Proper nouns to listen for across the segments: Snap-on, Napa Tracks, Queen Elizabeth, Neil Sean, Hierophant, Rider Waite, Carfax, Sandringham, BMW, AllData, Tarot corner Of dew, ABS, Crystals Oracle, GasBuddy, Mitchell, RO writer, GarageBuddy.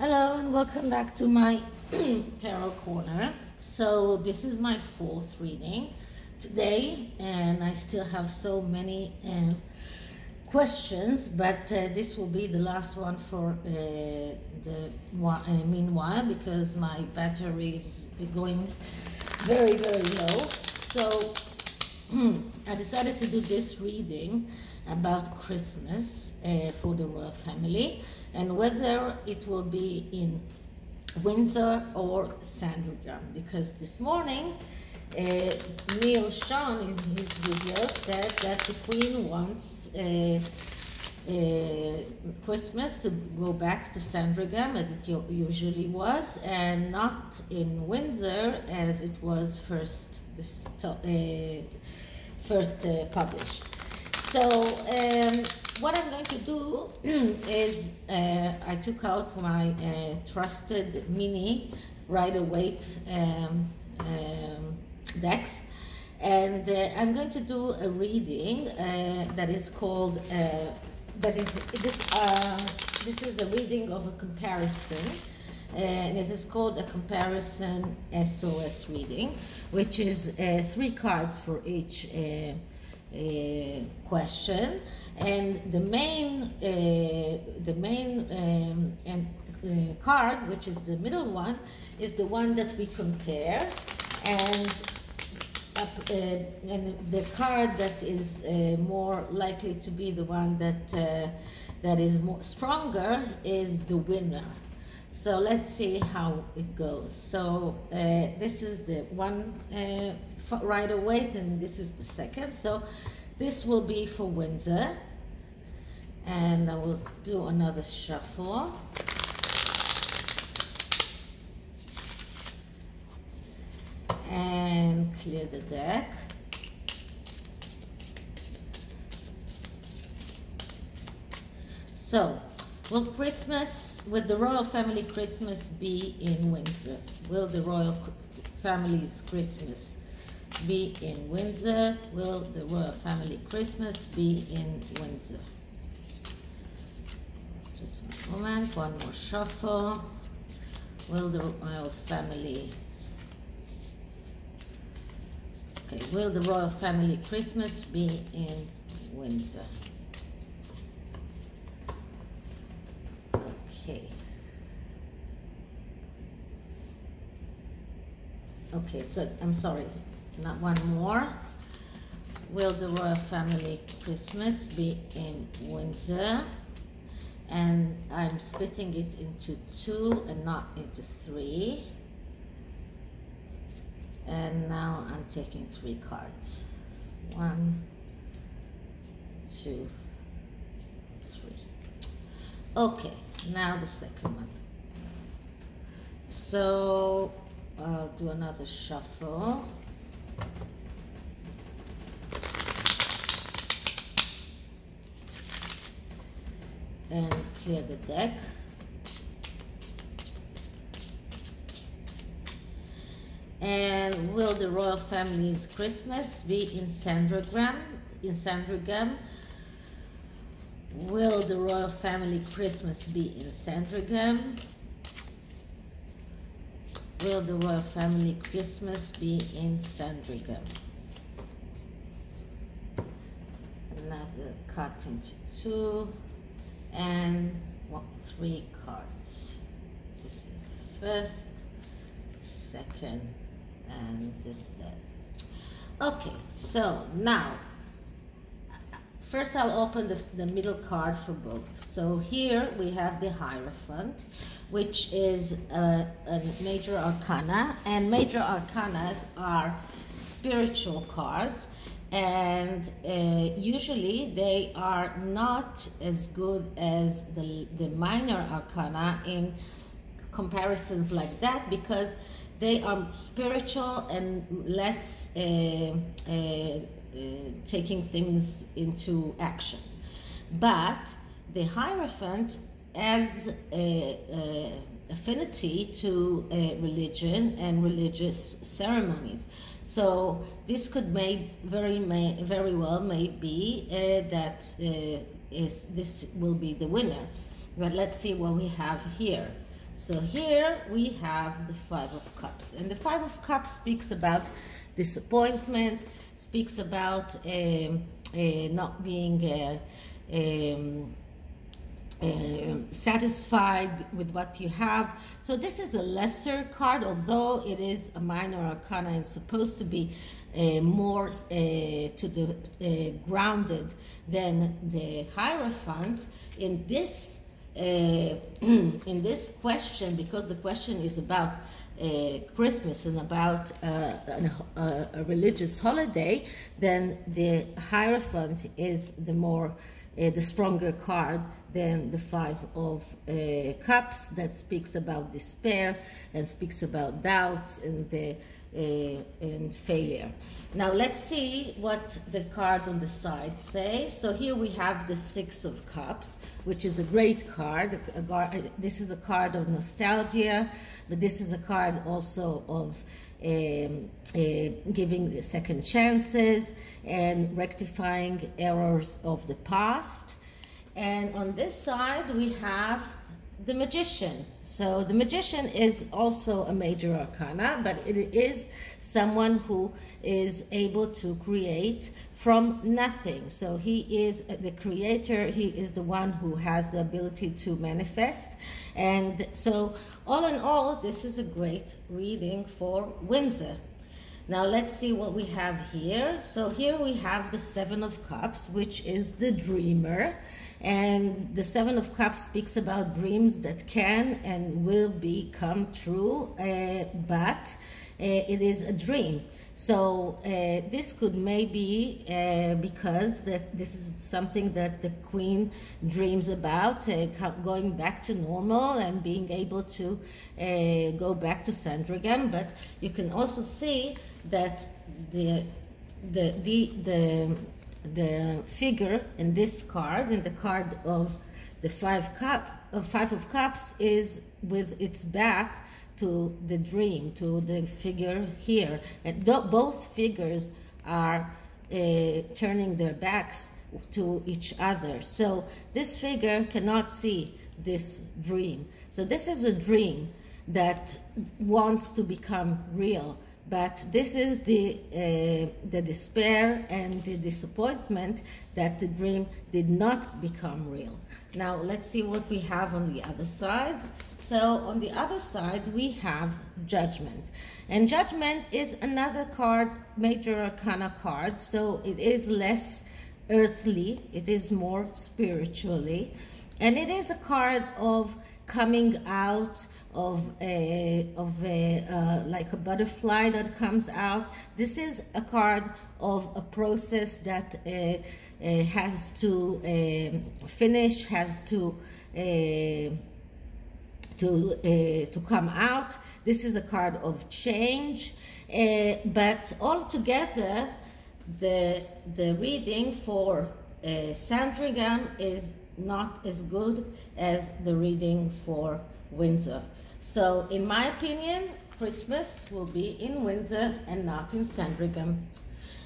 Hello and welcome back to my Tarot Corner. So this is my fourth reading today, and I still have so many questions, but this will be the last one for meanwhile, because my battery is going very, very low. So I decided to do this reading about Christmas for the royal family, and whether it will be in Windsor or Sandringham, because this morning Neil Sean in his video said that the Queen wants Christmas to go back to Sandringham as it usually was, and not in Windsor as it was first published. So what I'm going to do is I took out my trusted mini Rider Waite decks, and I'm going to do a reading that is called this is a reading of a comparison, and it is called a comparison SOS reading, which is three cards for each question, and the main card, which is the middle one, is the one that we compare, and the card that is more likely to be the one that is more stronger is the winner. So let's see how it goes. So this is the one Rider Waite, and this is the second. So this will be for Windsor, and I will do another shuffle. And clear the deck. So, will Christmas, with the royal family Christmas, be in Windsor? Will the royal family's Christmas be in Windsor? Will the royal family Christmas be in Windsor? Just one moment, one more shuffle. Will the royal family... Okay, will the royal family Christmas be in Windsor? Okay, so I'm sorry, not one more. Will the royal family Christmas be in Windsor? And I'm splitting it into two and not into three. And now I'm taking three cards. 1, 2, 3. Okay, now the second one. So I'll do another shuffle. And clear the deck. And will the royal family's Christmas be in Sandringham? In Sandringham? Will the royal family Christmas be in Sandringham? Will the royal family Christmas be in Sandringham? Another cut into two, and three cards. This is the first, second, and the third. Okay, so now first I'll open the middle card for both. So here we have the Hierophant, which is a major arcana, and major arcanas are spiritual cards, and usually they are not as good as the minor arcana in comparisons like that, because they are spiritual and less taking things into action. But the Hierophant has an affinity to religion and religious ceremonies. So this could very well may be that this will be the winner. But let's see what we have here. So here we have the Five of Cups, and the Five of Cups speaks about disappointment, speaks about not being satisfied with what you have. So this is a lesser card, although it is a minor arcana and supposed to be more to the grounded than the Hierophant. In this in this question, because the question is about Christmas and about a religious holiday, then the Hierophant is the more the stronger card than the Five of Cups, that speaks about despair and speaks about doubts and the and failure. Now let's see what the cards on the side say. So here we have the Six of Cups, which is a great card. This is a card of nostalgia, but this is a card also of giving second chances and rectifying errors of the past. And on this side we have the Magician. So the Magician is also a major arcana, but it is someone who is able to create from nothing. So he is the creator, he is the one who has the ability to manifest. And so all in all, this is a great reading for Windsor. Now let's see what we have here. So here we have the Seven of Cups, which is the dreamer. And the Seven of Cups speaks about dreams that can and will become true, but it is a dream. So this could maybe, because this is something that the Queen dreams about, going back to normal and being able to go back to Sandringham. But you can also see that the figure in this card, in the card of the Five of Cups, is with its back to the dream, to the figure here. And both figures are turning their backs to each other. So this figure cannot see this dream. So this is a dream that wants to become real. But this is the despair and the disappointment that the dream did not become real. Now let's see what we have on the other side. So on the other side we have Judgment. And Judgment is another card, major arcana card, so it is less earthly, it is more spiritually. And it is a card of coming out of like a butterfly that comes out. This is a card of a process that has to finish, has to come out. This is a card of change, but altogether, the reading for Sandringham is not as good as the reading for Windsor. So in my opinion, Christmas will be in Windsor and not in Sandringham.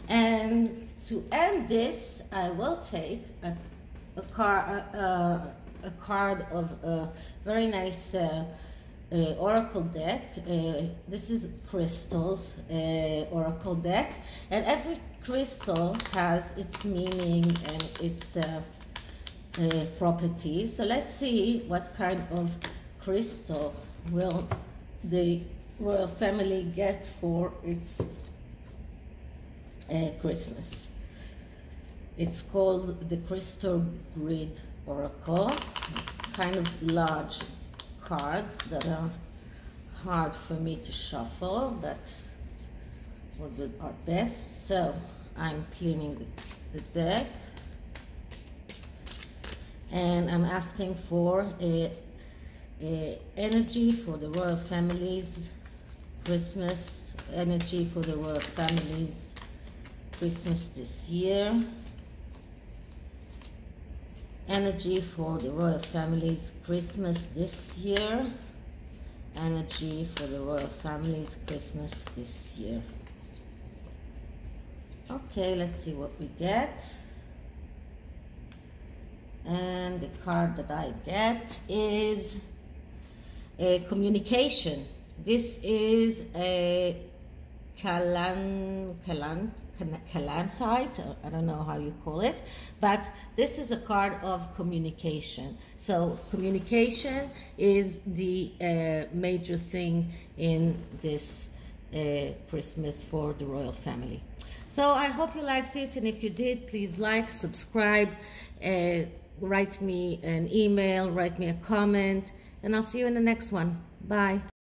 And to end this, I will take a card of a very nice oracle deck. This is Crystals Oracle deck, and every crystal has its meaning and its property. So let's see what kind of crystal will the royal family get for its Christmas. It's called the Crystal Grid Oracle. Kind of large cards that are hard for me to shuffle, but we'll do our best. So I'm cleaning the deck, and I'm asking for energy for the royal families, Christmas energy for the royal families, Christmas this year, energy for the royal families, Christmas this year, energy for the royal families, Christmas this year. Okay, let's see what we get. And the card that I get is communication. This is a calanthite, I don't know how you call it, but this is a card of communication. So communication is the major thing in this Christmas for the royal family. So I hope you liked it, and if you did, please like, subscribe, write me an email, write me a comment, and I'll see you in the next one. Bye.